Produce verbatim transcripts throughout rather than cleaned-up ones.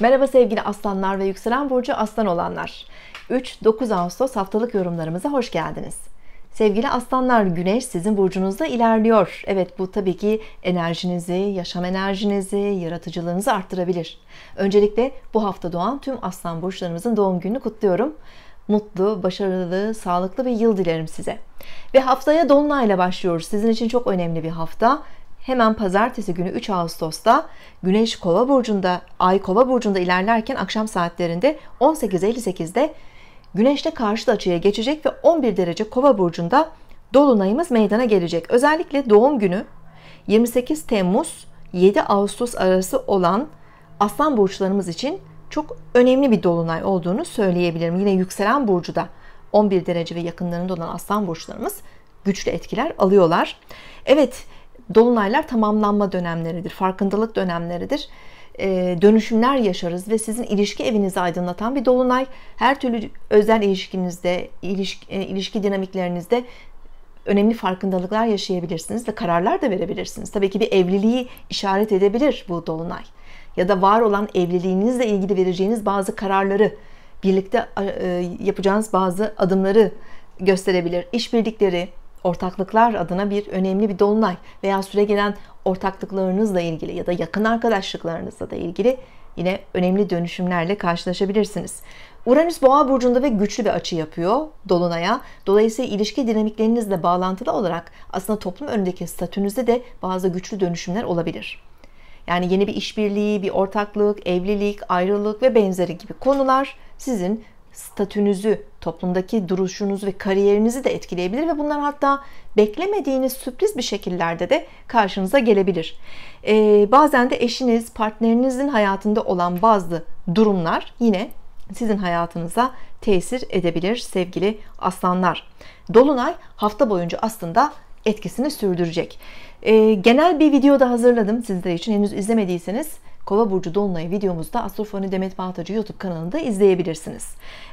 Merhaba sevgili aslanlar ve yükselen burcu aslan olanlar. üç dokuz Ağustos haftalık yorumlarımıza hoş geldiniz. Sevgili aslanlar, güneş sizin burcunuzda ilerliyor. Evet, bu tabii ki enerjinizi, yaşam enerjinizi, yaratıcılığınızı arttırabilir. Öncelikle bu hafta doğan tüm aslan burçlarımızın doğum gününü kutluyorum. Mutlu, başarılı, sağlıklı bir yıl dilerim size. Ve haftaya dolunayla başlıyoruz. Sizin için çok önemli bir hafta. Hemen pazartesi günü üç Ağustos'ta Güneş Kova burcunda, Ay Kova burcunda ilerlerken akşam saatlerinde on sekiz elli sekiz'de Güneş'te karşı açıya geçecek ve on bir derece Kova burcunda dolunayımız meydana gelecek. Özellikle doğum günü yirmi sekiz Temmuz yedi Ağustos arası olan aslan burçlarımız için çok önemli bir dolunay olduğunu söyleyebilirim. Yine yükselen burcu da on bir derece ve yakınlarında olan aslan burçlarımız güçlü etkiler alıyorlar. Evet, dolunaylar tamamlanma dönemleridir, farkındalık dönemleridir. Ee, dönüşümler yaşarız ve sizin ilişki evinizi aydınlatan bir dolunay. Her türlü özel ilişkinizde, ilişki, ilişki dinamiklerinizde önemli farkındalıklar yaşayabilirsiniz ve kararlar da verebilirsiniz. Tabii ki bir evliliği işaret edebilir bu dolunay. Ya da var olan evliliğinizle ilgili vereceğiniz bazı kararları, birlikte yapacağınız bazı adımları gösterebilir. İşbirlikleri, ortaklıklar adına bir önemli bir dolunay veya süregelen ortaklıklarınızla ilgili ya da yakın arkadaşlıklarınızla da ilgili yine önemli dönüşümlerle karşılaşabilirsiniz. Uranüs Boğa burcunda ve güçlü bir açı yapıyor dolunaya. Dolayısıyla ilişki dinamiklerinizle bağlantılı olarak aslında toplum önündeki statünüzde de bazı güçlü dönüşümler olabilir. Yani yeni bir işbirliği, bir ortaklık, evlilik, ayrılık ve benzeri gibi konular sizin statünüzü, toplumdaki duruşunuzu ve kariyerinizi de etkileyebilir ve bunlar hatta beklemediğiniz sürpriz bir şekillerde de karşınıza gelebilir. Ee, bazen de eşiniz, partnerinizin hayatında olan bazı durumlar yine sizin hayatınıza tesir edebilir sevgili aslanlar. Dolunay hafta boyunca aslında etkisini sürdürecek. Ee, genel bir video da hazırladım sizler için, henüz izlemediyseniz. Kova burcu dolunayı videomuzda Astrofoni Demet Baltacı YouTube kanalında izleyebilirsiniz.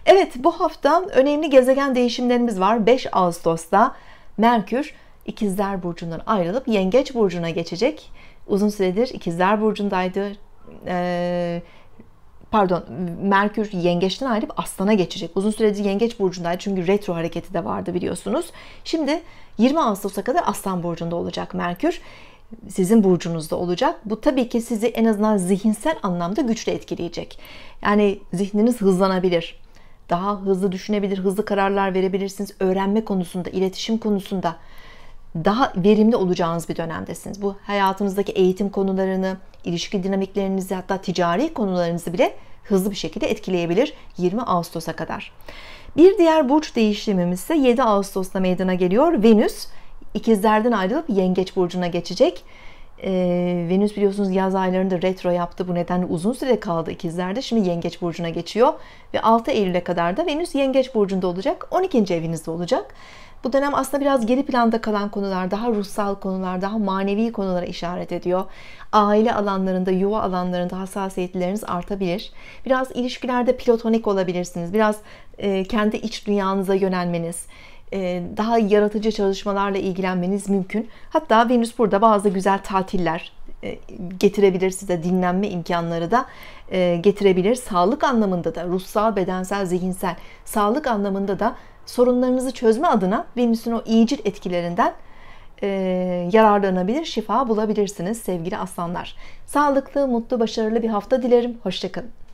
Evet, bu hafta önemli gezegen değişimlerimiz var. beş Ağustos'ta Merkür İkizler burcundan ayrılıp Yengeç burcuna geçecek. Uzun süredir İkizler burcundaydı. Ee, pardon, Merkür Yengeç'ten ayrılıp Aslan'a geçecek. Uzun süredir Yengeç burcundaydı çünkü retro hareketi de vardı biliyorsunuz. Şimdi yirmi Ağustos'a kadar Aslan burcunda olacak Merkür. Sizin burcunuzda olacak. Bu tabii ki sizi en azından zihinsel anlamda güçlü etkileyecek. Yani zihniniz hızlanabilir. Daha hızlı düşünebilir, hızlı kararlar verebilirsiniz. Öğrenme konusunda, iletişim konusunda daha verimli olacağınız bir dönemdesiniz. Bu hayatınızdaki eğitim konularını, ilişki dinamiklerinizi, hatta ticari konularınızı bile hızlı bir şekilde etkileyebilir yirmi Ağustos'a kadar. Bir diğer burç değişimimiz ise yedi Ağustos'ta meydana geliyor. Venüs İkizlerden ayrılıp Yengeç burcuna geçecek. Ee, Venüs biliyorsunuz yaz aylarında retro yaptı. Bu nedenle uzun süre kaldı ikizlerde. Şimdi Yengeç burcuna geçiyor. Ve altı Eylül'e kadar da Venüs Yengeç burcunda olacak. on ikinci evinizde olacak. Bu dönem aslında biraz geri planda kalan konular, daha ruhsal konular, daha manevi konulara işaret ediyor. Aile alanlarında, yuva alanlarında hassasiyetleriniz artabilir. Biraz ilişkilerde platonik olabilirsiniz. Biraz e, kendi iç dünyanıza yönelmeniz, daha yaratıcı çalışmalarla ilgilenmeniz mümkün. Hatta Venüs burada bazı güzel tatiller getirebilir size, dinlenme imkanları da getirebilir. Sağlık anlamında da, ruhsal, bedensel, zihinsel sağlık anlamında da sorunlarınızı çözme adına Venüs'ün o iyicil etkilerinden yararlanabilir, şifa bulabilirsiniz sevgili aslanlar. Sağlıklı, mutlu, başarılı bir hafta dilerim. Hoşça kalın.